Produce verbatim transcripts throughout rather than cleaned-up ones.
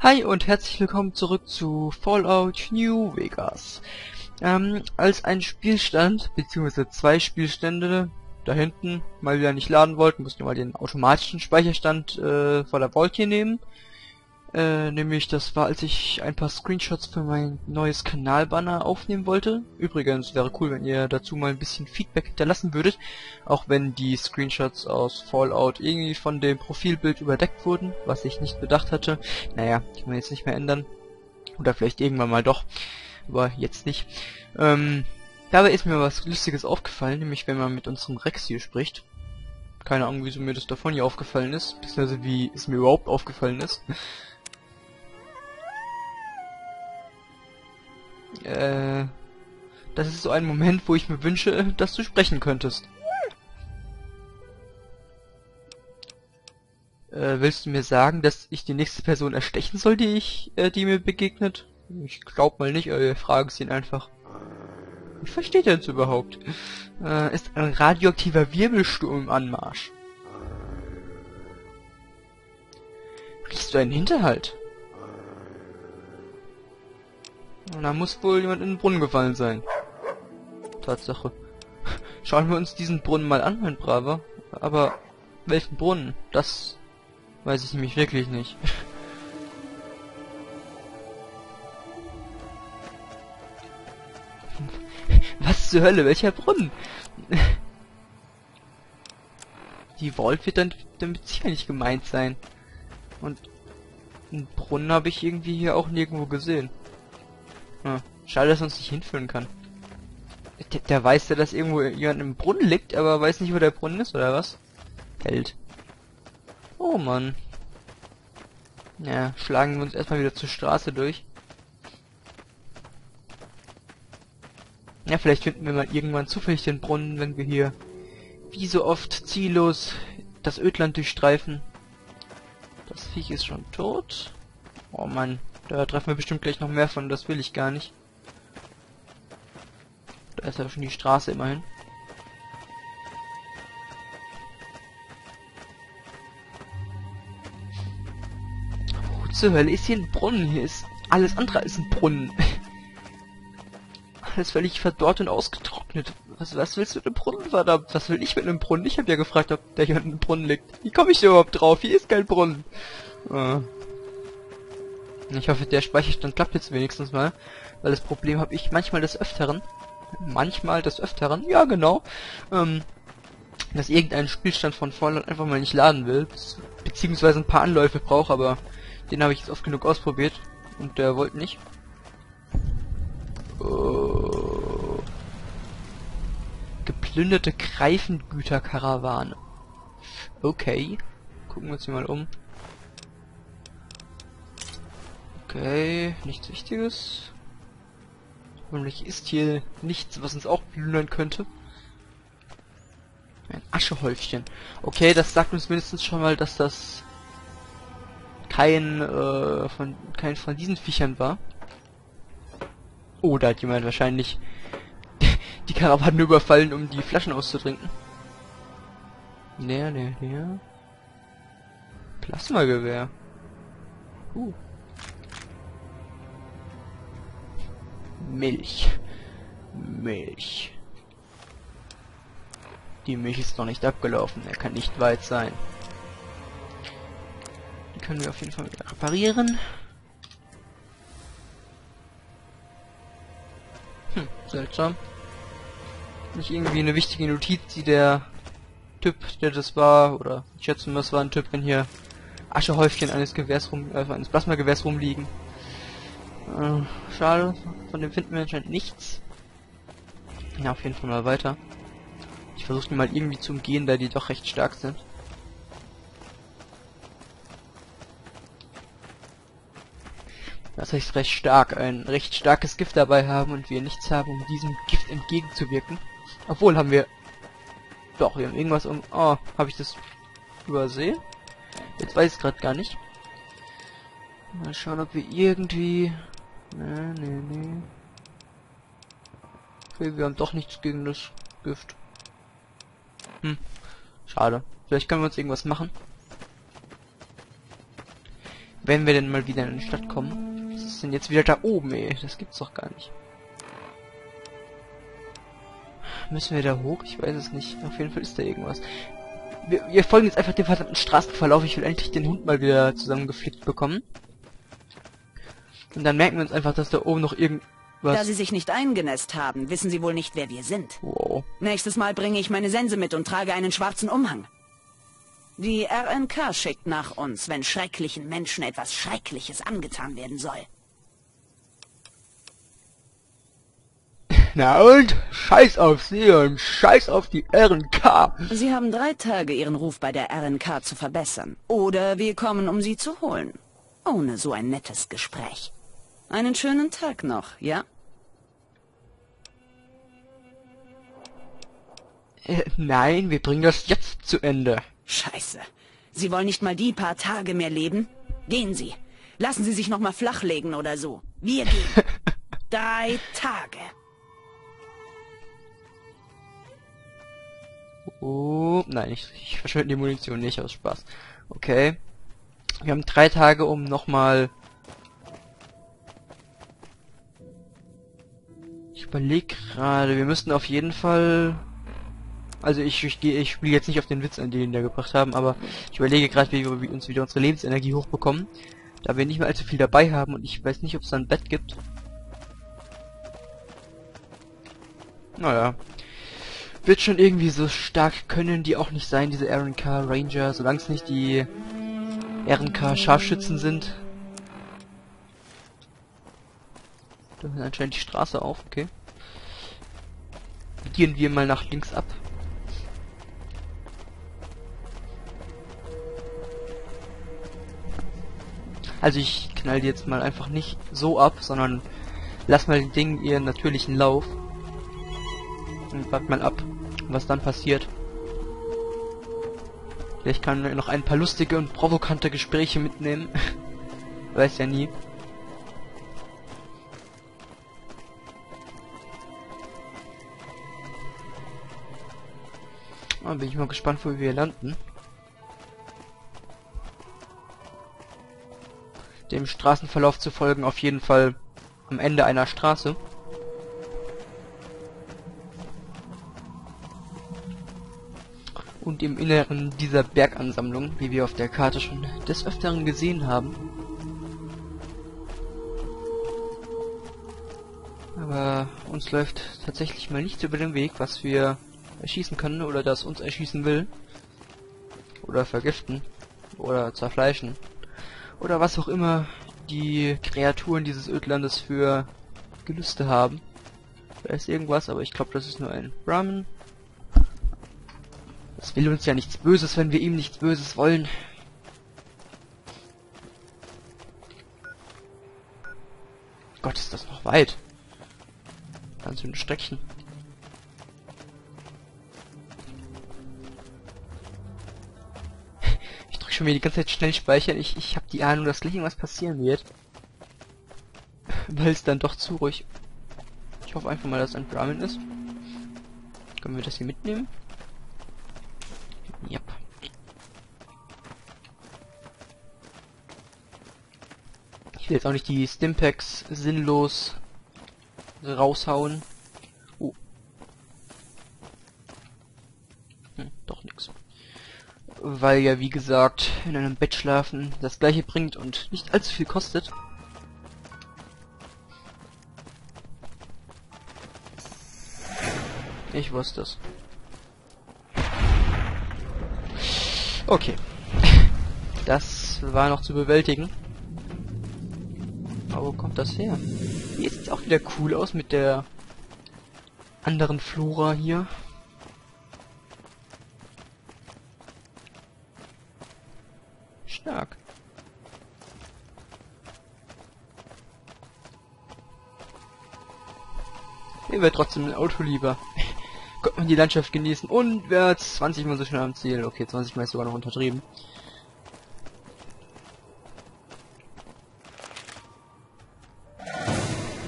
Hi und herzlich willkommen zurück zu Fallout New Vegas. Ähm, als ein Spielstand, beziehungsweise zwei Spielstände da hinten mal wieder nicht laden wollten, mussten wir mal den automatischen Speicherstand äh, vor der Vault hier nehmen. Äh, nämlich, das war, als ich ein paar Screenshots für mein neues Kanalbanner aufnehmen wollte. Übrigens, wäre cool, wenn ihr dazu mal ein bisschen Feedback hinterlassen würdet, auch wenn die Screenshots aus Fallout irgendwie von dem Profilbild überdeckt wurden, was ich nicht bedacht hatte. Naja, kann man jetzt nicht mehr ändern. Oder vielleicht irgendwann mal doch, aber jetzt nicht. Ähm, dabei ist mir was Lustiges aufgefallen, nämlich wenn man mit unserem Rex hier spricht. Keine Ahnung, wieso mir das davon hier aufgefallen ist, beziehungsweise wie es mir überhaupt aufgefallen ist. äh, das ist so ein Moment, wo ich mir wünsche, dass du sprechen könntest. Äh, willst du mir sagen, dass ich die nächste Person erstechen soll, die ich, äh, die mir begegnet? Ich glaub mal nicht, aber wir fragen es ihn einfach. Wie versteht er uns überhaupt? Äh, ist ein radioaktiver Wirbelsturm im Anmarsch. Riechst du einen Hinterhalt? Da muss wohl jemand in den Brunnen gefallen sein. Tatsache. Schauen wir uns diesen Brunnen mal an, mein Braver. Aber welchen Brunnen? Das weiß ich nämlich wirklich nicht. Was zur Hölle? Welcher Brunnen? Die Vault wird dann damit sicher nicht gemeint sein. Und einen Brunnen habe ich irgendwie hier auch nirgendwo gesehen. Hm. Schade, dass er uns nicht hinführen kann. Der, der weiß ja, dass irgendwo jemand im Brunnen liegt, aber weiß nicht, wo der Brunnen ist, oder was? Held. Oh Mann. Ja, schlagen wir uns erstmal wieder zur Straße durch. Ja, vielleicht finden wir mal irgendwann zufällig den Brunnen, wenn wir hier wie so oft ziellos das Ödland durchstreifen. Das Viech ist schon tot. Oh Mann, da treffen wir bestimmt gleich noch mehr von, das will ich gar nicht. Da ist ja schon die Straße immerhin. Wo zur Hölle ist hier ein Brunnen? Hier ist alles andere als ein Brunnen. Alles völlig verdorrt und ausgetrocknet. Was, was willst du mit einem Brunnen, verdammt? Was will ich mit einem Brunnen? Ich habe ja gefragt, ob da jemand ein Brunnen liegt. Wie komme ich da überhaupt drauf? Hier ist kein Brunnen. Äh. Ich hoffe, der Speicherstand klappt jetzt wenigstens mal. Weil das Problem habe ich manchmal des Öfteren. Manchmal des Öfteren? Ja, genau. Ähm, dass irgendein Spielstand von Fallout einfach mal nicht laden will. Beziehungsweise ein paar Anläufe braucht, aber den habe ich jetzt oft genug ausprobiert. Und der wollte nicht. Oh. Geplünderte Greifengüterkarawane. Okay. Gucken wir uns hier mal um. Okay, nichts Wichtiges. Hoffentlich ist hier nichts, was uns auch plündern könnte. Ein Aschehäufchen. Okay, das sagt uns mindestens schon mal, dass das kein, äh, von, kein von diesen Viechern war. Oh, da hat jemand wahrscheinlich die Karawanen überfallen, um die Flaschen auszutrinken. Leer, leer, leer. Plasmagewehr. Uh. Milch. Milch. Die Milch ist noch nicht abgelaufen. Er kann nicht weit sein. Die können wir auf jeden Fall wieder reparieren. Hm, seltsam. Nicht irgendwie eine wichtige Notiz, die der Typ, der das war, oder ich schätze mal, es war ein Typ, wenn hier Aschehäufchen eines Gewehrs rum, äh, eines Plasmagewehrs rumliegen. Äh, schade, von dem finden wir anscheinend nichts. Ja, auf jeden Fall mal weiter. Ich versuche die mal irgendwie zu umgehen, da die doch recht stark sind. Das heißt recht stark, ein recht starkes Gift dabei haben und wir nichts haben, um diesem Gift entgegenzuwirken. Obwohl haben wir... Doch, wir haben irgendwas um... Oh, habe ich das übersehen? Jetzt weiß ich es gerade gar nicht. Mal schauen, ob wir irgendwie... Nee, nee, nee. Okay, wir haben doch nichts gegen das Gift. Hm, schade. Vielleicht können wir uns irgendwas machen. Wenn wir denn mal wieder in die Stadt kommen. Was ist denn jetzt wieder da oben, ey? Das gibt's doch gar nicht. Müssen wir da hoch? Ich weiß es nicht. Auf jeden Fall ist da irgendwas. Wir, wir folgen jetzt einfach dem verdammten Straßenverlauf. Ich will endlich den Hund mal wieder zusammengeflickt bekommen. Und dann merken wir uns einfach, dass da oben noch irgendwas... Da Sie sich nicht eingenässt haben, wissen Sie wohl nicht, wer wir sind. Wow. Nächstes Mal bringe ich meine Sense mit und trage einen schwarzen Umhang. Die R N K schickt nach uns, wenn schrecklichen Menschen etwas Schreckliches angetan werden soll. Na und? Scheiß auf Sie und scheiß auf die R N K. Sie haben drei Tage, Ihren Ruf bei der R N K zu verbessern. Oder wir kommen, um Sie zu holen. Ohne so ein nettes Gespräch. Einen schönen Tag noch, ja? Äh, nein, wir bringen das jetzt zu Ende. Scheiße. Sie wollen nicht mal die paar Tage mehr leben? Gehen Sie. Lassen Sie sich nochmal flachlegen oder so. Wir gehen. Drei Tage. Oh, nein, ich, ich verschwende die Munition nicht aus Spaß. Okay. Wir haben drei Tage, um nochmal... Ich überlege gerade, wir müssten auf jeden Fall... Also ich ich, ich spiele jetzt nicht auf den Witz an, den wir da gebracht haben, aber ich überlege gerade, wie wir uns wieder unsere Lebensenergie hochbekommen. Da wir nicht mehr allzu viel dabei haben und ich weiß nicht, ob es da ein Bett gibt. Naja. Wird schon irgendwie, so stark können die auch nicht sein, diese R N K Ranger, solange es nicht die R N K Scharfschützen sind. Da ist anscheinend die Straße auf, okay. Gehen wir mal nach links ab. Also ich knall die jetzt mal einfach nicht so ab, sondern lass mal die Dinge ihren natürlichen Lauf. Und wart mal ab, was dann passiert. Vielleicht kann man noch ein paar lustige und provokante Gespräche mitnehmen. Weiß ja nie. Oh, bin ich mal gespannt, wo wir hier landen. Dem Straßenverlauf zu folgen, auf jeden Fall am Ende einer Straße. Und im Inneren dieser Bergansammlung, wie wir auf der Karte schon des Öfteren gesehen haben. Aber uns läuft tatsächlich mal nichts über den Weg, was wir erschießen können oder das uns erschießen will. Oder vergiften. Oder zerfleischen. Oder was auch immer die Kreaturen dieses Ödlandes für Gelüste haben. Da ist irgendwas, aber ich glaube, das ist nur ein Brahmin. Es will uns ja nichts Böses, wenn wir ihm nichts Böses wollen. Gott, ist das noch weit. Ganz schön ein Streckchen. Ich drücke schon wieder die ganze Zeit schnell speichern. Ich, ich habe die Ahnung, dass gleich irgendwas passieren wird. Weil es dann doch zu ruhig. Ich hoffe einfach mal, dass ein Brahmin ist. Können wir das hier mitnehmen? Yep. Ich will jetzt auch nicht die Stimpacks sinnlos raushauen. Oh. Hm, doch nix. Weil ja, wie gesagt, in einem Bett schlafen das gleiche bringt und nicht allzu viel kostet. Ich wusste es. Okay. Das war noch zu bewältigen. Aber wo kommt das her? Hier sieht es auch wieder cool aus mit der anderen Flora hier. Stark. Mir wäre trotzdem ein Auto lieber. Könnte man die Landschaft genießen und wäre zwanzig mal so schnell am Ziel. Okay, zwanzig mal ist sogar noch untertrieben.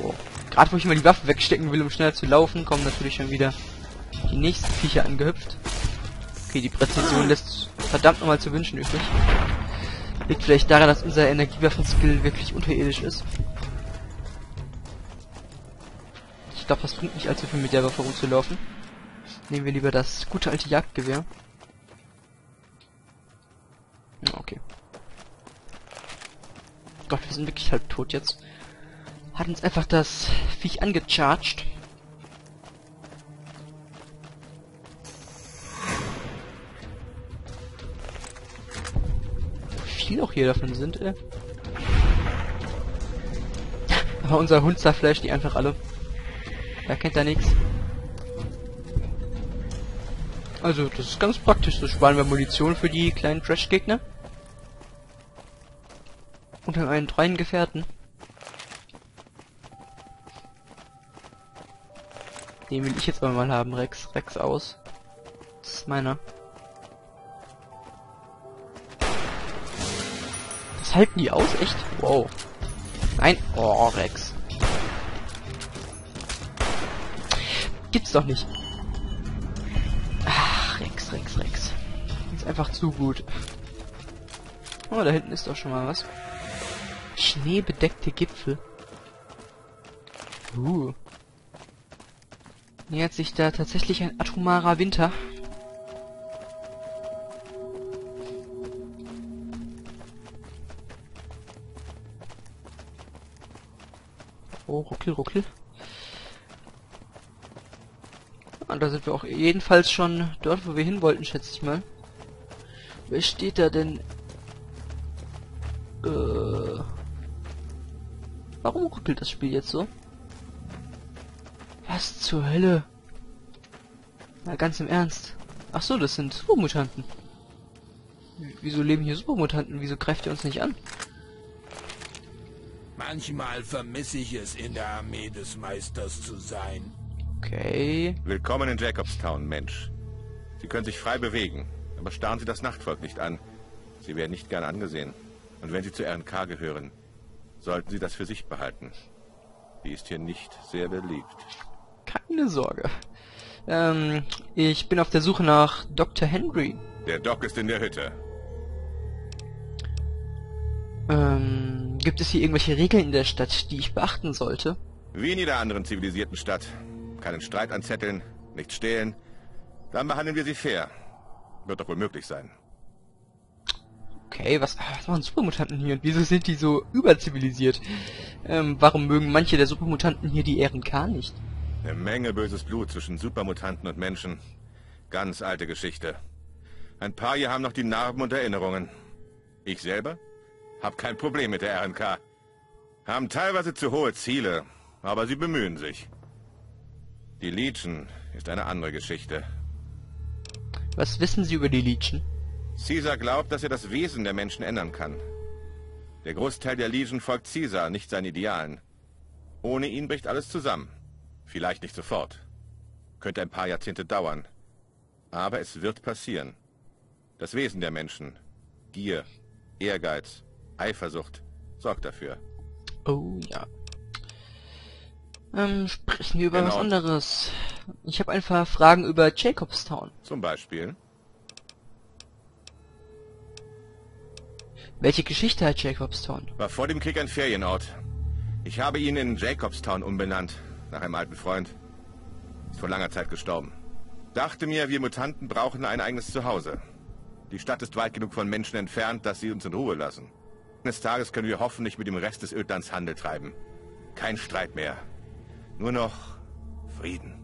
Wow. Gerade wo ich mal die Waffen wegstecken will, um schneller zu laufen, kommen natürlich schon wieder die nächsten Viecher angehüpft. Okay, die Präzision lässt verdammt nochmal zu wünschen übrig. Liegt vielleicht daran, dass unser Energiewaffen-Skill wirklich unterirdisch ist. Ich glaube, das bringt nicht allzu viel mit der Waffe rumzulaufen. Nehmen wir lieber das gute alte Jagdgewehr. Na, okay. Gott, wir sind wirklich halb tot jetzt. Hat uns einfach das Viech angecharged. Viel auch hier davon sind, ey. Aber unser Hund zerfleischt die einfach alle. Er kennt da nichts. Also, das ist ganz praktisch. So sparen wir Munition für die kleinen Trash-Gegner. Und haben einen treuen Gefährten. Den will ich jetzt aber mal haben, Rex. Rex aus. Das ist meiner. Halten die aus? Echt? Wow. Nein. Oh, Rex. Gibt's doch nicht. Ach, Rex, Rex, Rex. Ist einfach zu gut. Oh, da hinten ist doch schon mal was. Schneebedeckte Gipfel. Uh. Nähert sich da tatsächlich ein atomarer Winter. Oh, ruckel, ruckel. Und da sind wir auch jedenfalls schon dort, wo wir hin wollten, schätze ich mal. Wer steht da denn? Äh, warum ruckelt das Spiel jetzt so? Was zur Hölle? Na, ganz im Ernst. Ach so, das sind Supermutanten. Wieso leben hier Supermutanten? Wieso greift ihr uns nicht an? Manchmal vermisse ich es, in der Armee des Meisters zu sein. Okay. Willkommen in Jacobstown, Mensch. Sie können sich frei bewegen, aber starren Sie das Nachtvolk nicht an. Sie werden nicht gern angesehen. Und wenn Sie zu R N K gehören, sollten Sie das für sich behalten. Die ist hier nicht sehr beliebt. Keine Sorge. Ähm, ich bin auf der Suche nach Doktor Henry. Der Doc ist in der Hütte. Ähm... Gibt es hier irgendwelche Regeln in der Stadt, die ich beachten sollte? Wie in jeder anderen zivilisierten Stadt. Keinen Streit anzetteln, nichts stehlen. Dann behandeln wir sie fair. Wird doch wohl möglich sein. Okay, was, was machen Supermutanten hier? Und wieso sind die so überzivilisiert? Ähm, warum mögen manche der Supermutanten hier die R N K nicht? Eine Menge böses Blut zwischen Supermutanten und Menschen. Ganz alte Geschichte. Ein paar hier haben noch die Narben und Erinnerungen. Ich selber? Hab kein Problem mit der R N K. Haben teilweise zu hohe Ziele, aber sie bemühen sich. Die Legion ist eine andere Geschichte. Was wissen Sie über die Legion? Caesar glaubt, dass er das Wesen der Menschen ändern kann. Der Großteil der Legion folgt Caesar, nicht seinen Idealen. Ohne ihn bricht alles zusammen. Vielleicht nicht sofort. Könnte ein paar Jahrzehnte dauern. Aber es wird passieren. Das Wesen der Menschen. Gier, Ehrgeiz, Eifersucht sorgt dafür. Oh ja. Ähm, sprechen wir über genau. was anderes. Ich habe ein paar Fragen über Jacobstown. Zum Beispiel. Welche Geschichte hat Jacobstown? War vor dem Krieg ein Ferienort. Ich habe ihn in Jacobstown umbenannt, nach einem alten Freund. Ist vor langer Zeit gestorben. Dachte mir, wir Mutanten brauchen ein eigenes Zuhause. Die Stadt ist weit genug von Menschen entfernt, dass sie uns in Ruhe lassen. Eines Tages können wir hoffentlich mit dem Rest des Ödlands Handel treiben. Kein Streit mehr. Nur noch Frieden.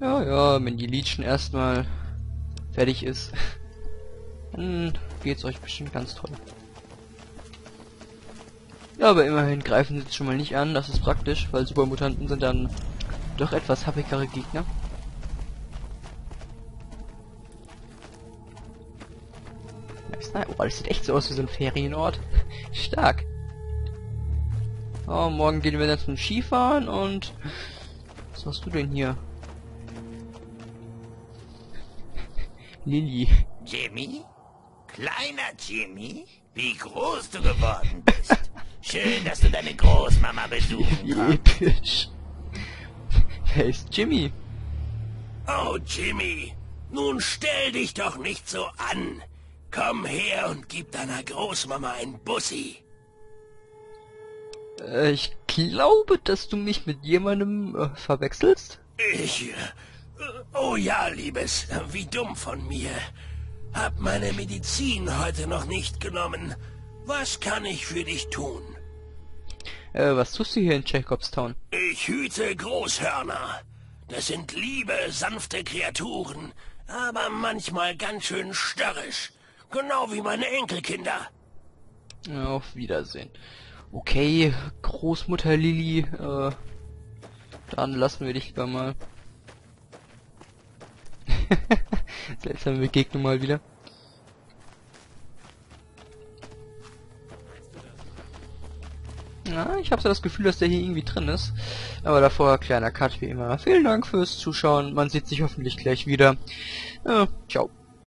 Ja, ja, wenn die Legion erstmal fertig ist, dann geht's euch bestimmt ganz toll. Ja, aber immerhin greifen sie jetzt schon mal nicht an, das ist praktisch, weil Supermutanten sind dann doch etwas happigere Gegner. Oh, das sieht echt so aus wie so ein Ferienort. Stark. Oh, morgen gehen wir dann zum Skifahren und... Was machst du denn hier? Lilly. Jimmy? Kleiner Jimmy? Wie groß du geworden bist. Schön, dass du deine Großmama besuchen kannst. Episch. Wer ist Jimmy? Oh, Jimmy. Nun stell dich doch nicht so an. Komm her und gib deiner Großmama einen Bussi. Äh, ich glaube, dass du mich mit jemandem äh, verwechselst. Ich... Äh, oh ja, Liebes, wie dumm von mir. Hab meine Medizin heute noch nicht genommen. Was kann ich für dich tun? Äh, was tust du hier in Jacobstown? Ich hüte Großhörner. Das sind liebe, sanfte Kreaturen, aber manchmal ganz schön störrisch. Genau wie meine Enkelkinder. Auf Wiedersehen. Okay, Großmutter Lilly, äh, dann lassen wir dich lieber mal. Seltsame Begegnung mal wieder. Na, ich habe so das Gefühl, dass der hier irgendwie drin ist. Aber davor, kleiner Cut wie immer. Vielen Dank fürs Zuschauen. Man sieht sich hoffentlich gleich wieder. Äh, ciao.